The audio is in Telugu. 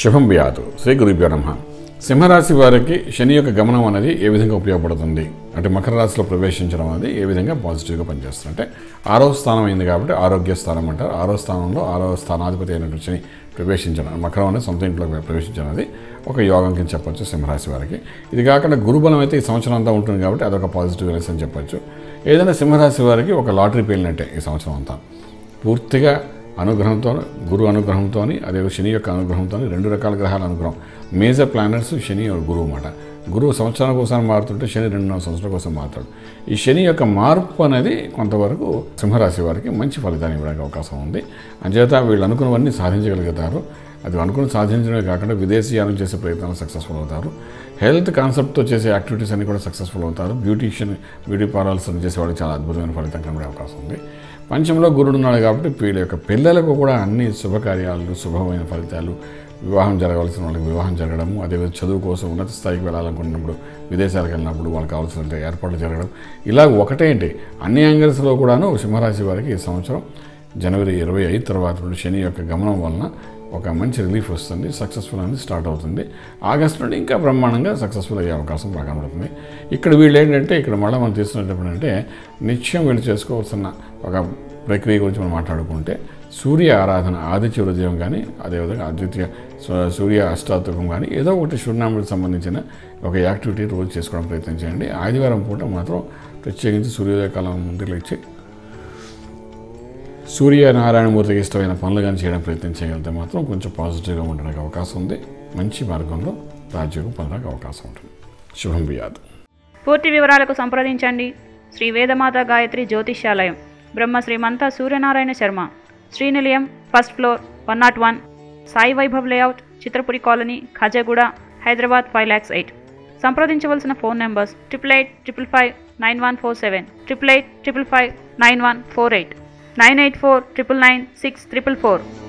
శుభం వ్యాధు శ్రీ గురుభ్యో నమః. సింహరాశి వారికి శని యొక్క గమనం అనేది ఏ విధంగా ఉపయోగపడుతుంది అంటే మకర రాశిలో ప్రవేశించడం అనేది ఏ విధంగా పాజిటివ్గా పనిచేస్తుంది అంటే ఆరో స్థానం అయింది కాబట్టి ఆరోగ్య స్థానం అంటారు. ఆరో స్థానంలో ఆరో స్థానాధిపతి అయినటువంటి శని ప్రవేశించడం మకరం అనేది సొంత ఇంట్లోకి ప్రవేశించడం అనేది ఒక యోగం కింద చెప్పొచ్చు సింహరాశి వారికి. ఇది కాకుండా గురుబలం అయితే ఈ సంవత్సరం అంతా ఉంటుంది కాబట్టి అదొక పాజిటివ్ ఎనర్జీ అని చెప్పొచ్చు. ఏదైనా సింహరాశి వారికి ఒక లాటరీ పేలినట్టే ఈ సంవత్సరం అంతా పూర్తిగా అనుగ్రహంతో గురు అనుగ్రహంతో అదే శని యొక్క అనుగ్రహంతో రెండు రకాల గ్రహాల అనుగ్రహం మేజర్ ప్లానెట్స్ శని గురువు అన్నమాట. గురువు సంవత్సరానికి ఒకసారి మారుతుంటే శని 2.5 సంవత్సరాల కోసం మారుతాడు. ఈ శని యొక్క మార్పు అనేది కొంతవరకు సింహరాశి వారికి మంచి ఫలితాన్ని ఇవ్వడానికి అవకాశం ఉంది. అంచేత వీళ్ళు అనుకున్నవన్నీ సాధించగలుగుతారు. అది అనుకుని సాధించడమే కాకుండా విదేశీయానం చేసే ప్రయత్నాలు సక్సెస్ఫుల్ అవుతారు. హెల్త్ కాన్సెప్ట్తో చేసే యాక్టివిటీస్ అన్నీ కూడా సక్సెస్ఫుల్ అవుతారు. బ్యూటీ పార్లర్స్ చేసేవాళ్ళకి చాలా అద్భుతమైన ఫలితం కనబడే అవకాశం ఉంది. పంచంలో గురుడు ఉన్నాడు కాబట్టి వీళ్ళ యొక్క పిల్లలకు కూడా అన్ని శుభకార్యాలు శుభమైన ఫలితాలు వివాహం జరగవలసిన వాళ్ళకి వివాహం జరగడము అదేవిధంగా చదువు కోసం ఉన్నత స్థాయికి వెళ్ళాలనుకున్నప్పుడు విదేశాలకు వెళ్ళినప్పుడు వాళ్ళకి కావాల్సిన ఏర్పాట్లు జరగడం ఇలా ఒకటేంటి అన్ని యాంగిల్స్లో కూడాను సింహరాశి వారికి ఈ సంవత్సరం జనవరి 25 తర్వాత శని యొక్క గమనం వలన ఒక మంచి రిలీఫ్ వస్తుంది. సక్సెస్ఫుల్ అనేది స్టార్ట్ అవుతుంది. ఆగస్టు నుండి ఇంకా బ్రహ్మాండంగా సక్సెస్ఫుల్ అయ్యే అవకాశం బాగా పడుతుంది. ఇక్కడ వీళ్ళు ఏంటంటే ఇక్కడ మళ్ళీ మనం తీసుకున్నప్పుడు అంటే నిత్యం వీళ్ళు చేసుకోవాల్సిన ఒక ప్రక్రియ గురించి మనం మాట్లాడుకుంటే సూర్య ఆరాధన ఆదిత్య హృదయం కానీ అదేవిధంగా ఆదిత్య సూర్య అష్టాత్మకం కానీ ఏదో ఒకటి సూర్యనామకు సంబంధించిన ఒక యాక్టివిటీ రోజు చేసుకోవడం ప్రయత్నం చేయండి. ఆదివారం పూట మాత్రం ప్రత్యేకించి సూర్యోదయ కాలం ముందుకు లేచి సూర్యనారాయణమూర్తికి ఇష్టమైన పనులు కానీ చేయడం ప్రయత్నం చేయగలిగితే మాత్రం కొంచెం పాజిటివ్గా ఉండడానికి అవకాశం ఉంది. మంచి మార్గంలో రాజ్యోగం పొందడానికి అవకాశం ఉంటుంది. శుభం వ్యాధు. పూర్తి వివరాలకు సంప్రదించండి శ్రీ వేదమాత గాయత్రి జ్యోతిష్యాలయం, Brahma Shri Mantha Suryanarayana Sharma, Srinilayam, 1st floor, 101, Sai Vaibhav layout, Chitrapuri colony, Khajaguda, Hyderabad 5,08,000. సంప్రదించవలసిన ఫోన్ నెంబర్స్ 888559 147, 88559148, 984999644.